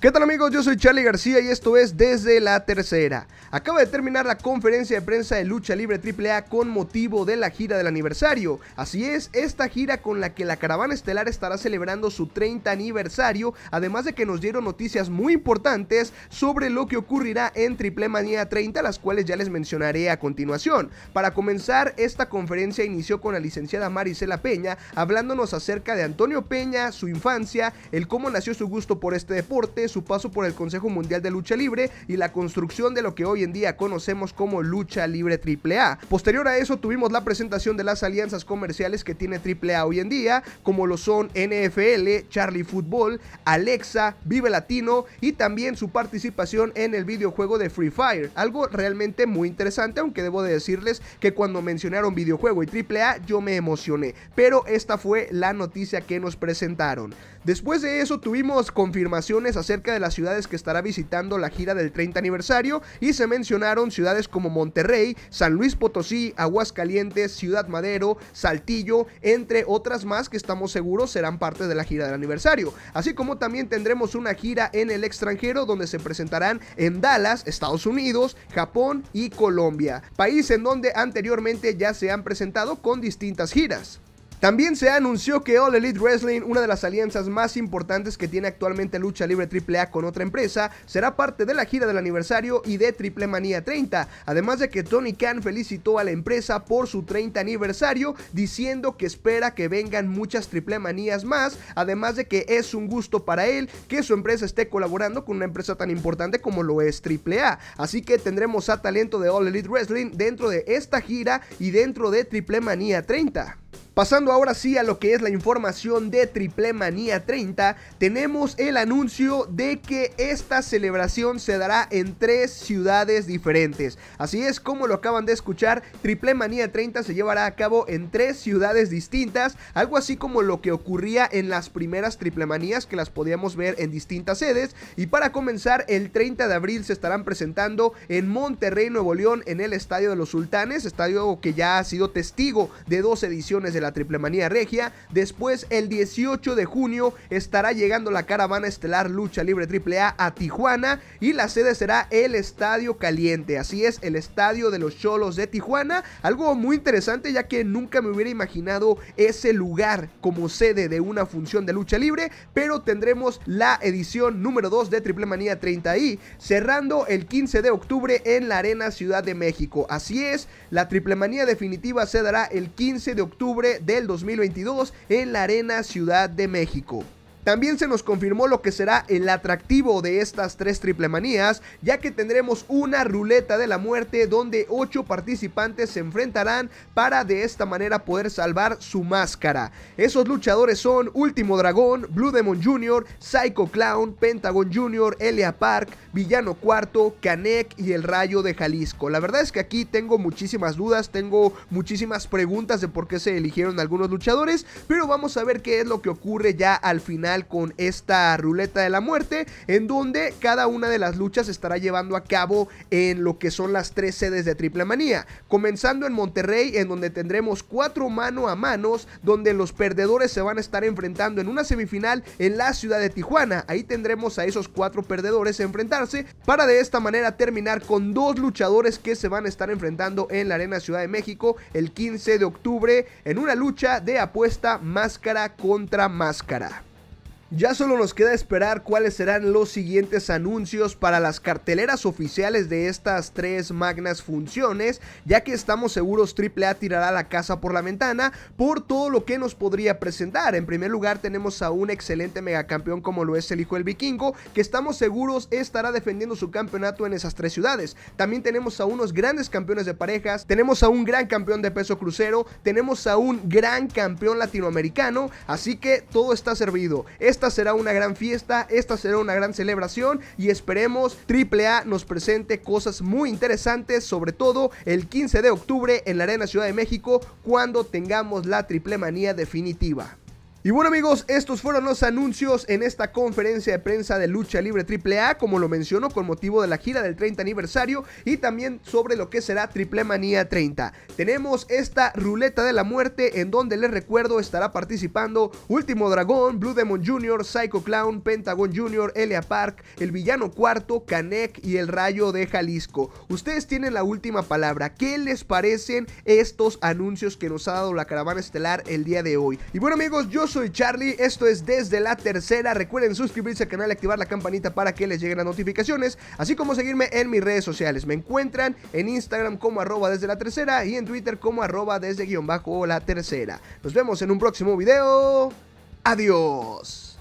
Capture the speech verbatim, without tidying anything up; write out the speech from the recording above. ¿Qué tal amigos? Yo soy Charlie García y esto es Desde la Tercera. Acaba de terminar la conferencia de prensa de Lucha Libre triple A con motivo de la gira del aniversario. Así es, esta gira con la que la Caravana Estelar estará celebrando su treinta aniversario, además de que nos dieron noticias muy importantes sobre lo que ocurrirá en Triplemanía treinta, las cuales ya les mencionaré a continuación. Para comenzar, esta conferencia inició con la licenciada Marisela Peña, hablándonos acerca de Antonio Peña, su infancia, el cómo nació su gusto por este deporte, su paso por el Consejo Mundial de Lucha Libre y la construcción de lo que hoy en día conocemos como Lucha Libre triple A. Posterior a eso tuvimos la presentación de las alianzas comerciales que tiene triple A hoy en día, como lo son N F L, Charlie Football, Alexa, Vive Latino y también su participación en el videojuego de Free Fire, algo realmente muy interesante, aunque debo de decirles que cuando mencionaron videojuego y triple A yo me emocioné, pero esta fue la noticia que nos presentaron. Después de eso tuvimos confirmaciones acerca de las ciudades que estará visitando la gira del treinta aniversario y se mencionaron ciudades como Monterrey, San Luis Potosí, Aguascalientes, Ciudad Madero, Saltillo, entre otras más que estamos seguros serán parte de la gira del aniversario, así como también tendremos una gira en el extranjero donde se presentarán en Dallas, Estados Unidos, Japón y Colombia, país en donde anteriormente ya se han presentado con distintas giras. También se anunció que All Elite Wrestling, una de las alianzas más importantes que tiene actualmente Lucha Libre triple A con otra empresa, será parte de la gira del aniversario y de Triplemanía treinta, además de que Tony Khan felicitó a la empresa por su treinta aniversario, diciendo que espera que vengan muchas Triplemanías más, además de que es un gusto para él que su empresa esté colaborando con una empresa tan importante como lo es triple A, así que tendremos a talento de All Elite Wrestling dentro de esta gira y dentro de Triplemanía treinta. Pasando ahora sí a lo que es la información de Triplemanía treinta, tenemos el anuncio de que esta celebración se dará en tres ciudades diferentes. Así es, como lo acaban de escuchar, Triplemanía treinta se llevará a cabo en tres ciudades distintas, algo así como lo que ocurría en las primeras Triplemanías que las podíamos ver en distintas sedes. Y para comenzar, el treinta de abril se estarán presentando en Monterrey, Nuevo León, en el Estadio de los Sultanes, estadio que ya ha sido testigo de dos ediciones de la La Triplemanía regia. Después, el dieciocho de junio estará llegando la Caravana Estelar Lucha Libre triple A a Tijuana y la sede será el Estadio Caliente, así es, el Estadio de los Cholos de Tijuana, algo muy interesante ya que nunca me hubiera imaginado ese lugar como sede de una función de lucha libre, pero tendremos la edición número dos de Triplemanía treinta ahí, cerrando el quince de octubre en la Arena Ciudad de México, así es, la Triplemanía definitiva se dará el quince de octubre del dos mil veintidós en la Arena Ciudad de México. También se nos confirmó lo que será el atractivo de estas tres Triplemanías, ya que tendremos una ruleta de la muerte donde ocho participantes se enfrentarán para de esta manera poder salvar su máscara. Esos luchadores son Último Dragón, Blue Demon junior, Psycho Clown, Pentagon junior, L A Park, Villano Cuarto, Canek y El Rayo de Jalisco. La verdad es que aquí tengo muchísimas dudas, tengo muchísimas preguntas de por qué se eligieron algunos luchadores, pero vamos a ver qué es lo que ocurre ya al final con esta ruleta de la muerte, en donde cada una de las luchas se estará llevando a cabo en lo que son las tres sedes de Triplemanía, comenzando en Monterrey, en donde tendremos cuatro mano a manos, donde los perdedores se van a estar enfrentando en una semifinal en la ciudad de Tijuana. Ahí tendremos a esos cuatro perdedores enfrentarse para de esta manera terminar con dos luchadores que se van a estar enfrentando en la Arena Ciudad de México el quince de octubre en una lucha de apuesta máscara contra máscara. Ya solo nos queda esperar cuáles serán los siguientes anuncios para las carteleras oficiales de estas tres magnas funciones, ya que estamos seguros triple A tirará la casa por la ventana por todo lo que nos podría presentar. En primer lugar tenemos a un excelente megacampeón como lo es el Hijo del Vikingo, que estamos seguros estará defendiendo su campeonato en esas tres ciudades. También tenemos a unos grandes campeones de parejas, tenemos a un gran campeón de peso crucero, tenemos a un gran campeón latinoamericano, así que todo está servido. Esta será una gran fiesta, esta será una gran celebración y esperemos triple A nos presente cosas muy interesantes, sobre todo el quince de octubre en la Arena Ciudad de México, cuando tengamos la Triplemanía definitiva. Y bueno amigos, estos fueron los anuncios en esta conferencia de prensa de Lucha Libre triple A, como lo menciono, con motivo de la gira del treinta aniversario y también sobre lo que será Triplemanía treinta. Tenemos esta ruleta de la muerte en donde les recuerdo estará participando Último Dragón, Blue Demon junior, Psycho Clown, Pentagon junior, L A Park, El Villano Cuarto, Canek y El Rayo de Jalisco. Ustedes tienen la última palabra. ¿Qué les parecen estos anuncios que nos ha dado la Caravana Estelar el día de hoy? Y bueno amigos, yo soy Soy Charlie, esto es Desde la Tercera. Recuerden suscribirse al canal y activar la campanita para que les lleguen las notificaciones, así como seguirme en mis redes sociales. Me encuentran en Instagram como arroba desde la tercera y en Twitter como arroba desde guión bajo la tercera. Nos vemos en un próximo video. Adiós.